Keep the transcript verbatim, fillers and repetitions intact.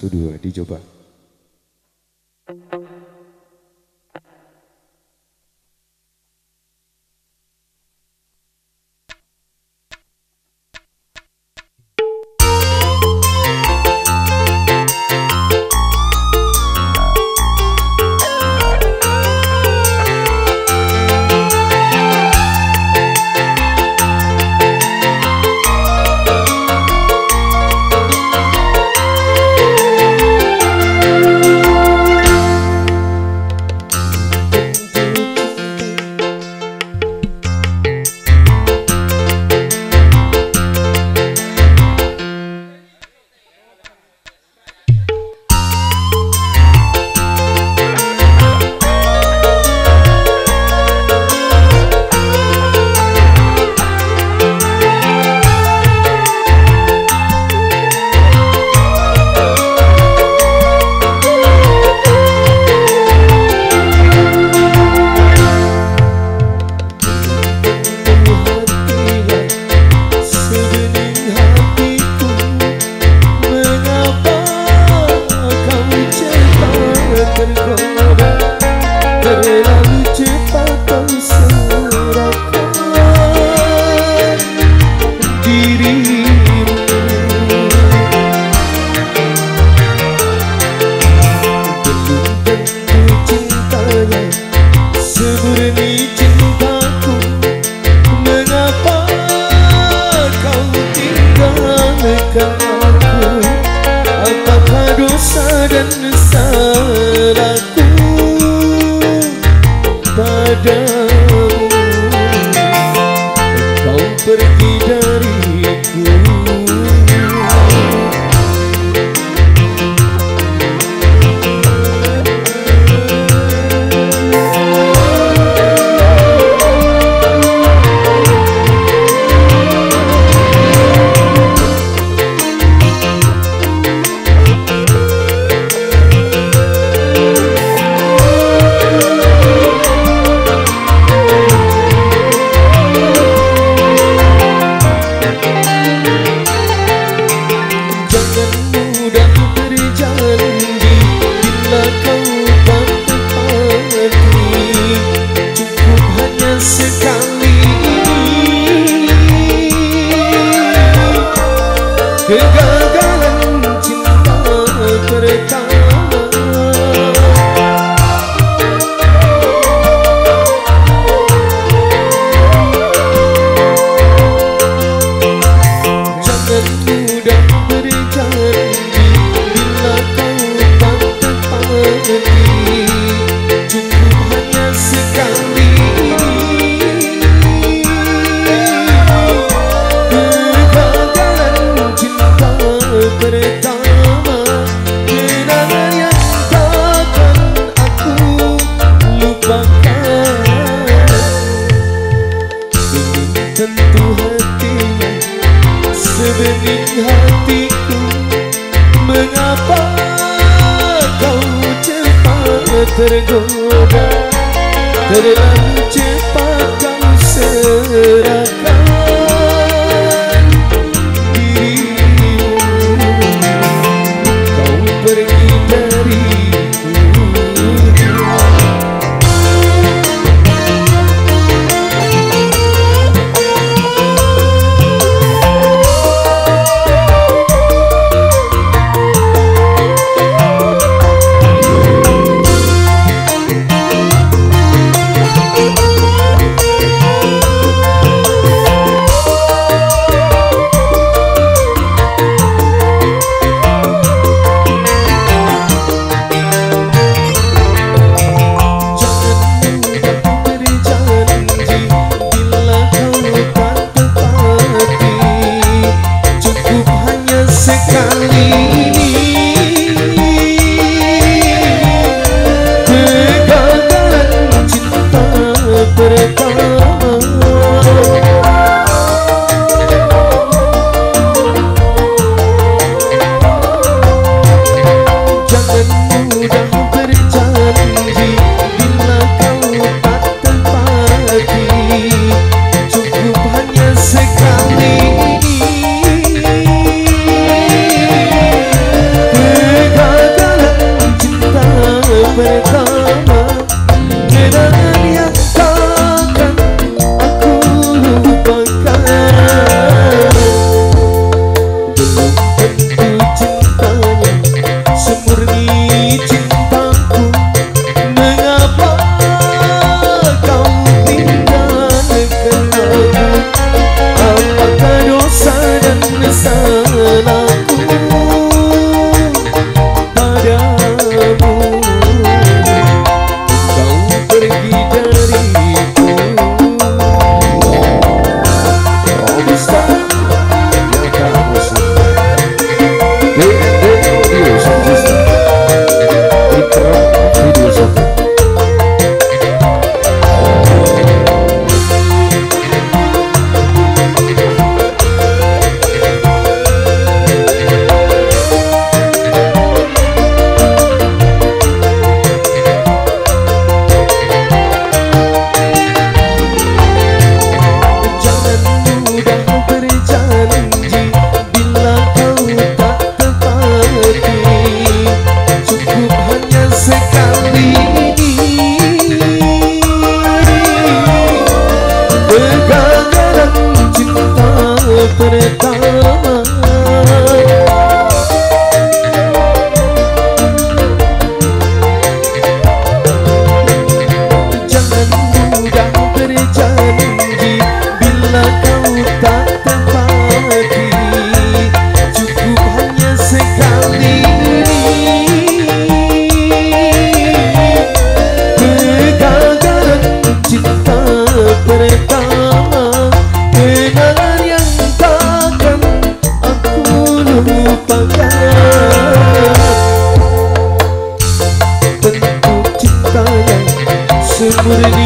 satu dua dicoba. Tergoda, terlalu cepat kau serahkan dirimu, kau pergi dariku. bersama. Kenangan yang takkan aku lupakan. Begitu cintanya, semurni cintaku. Mengapa kau tinggalkan aku? Apakah dosa dan kesalahan? What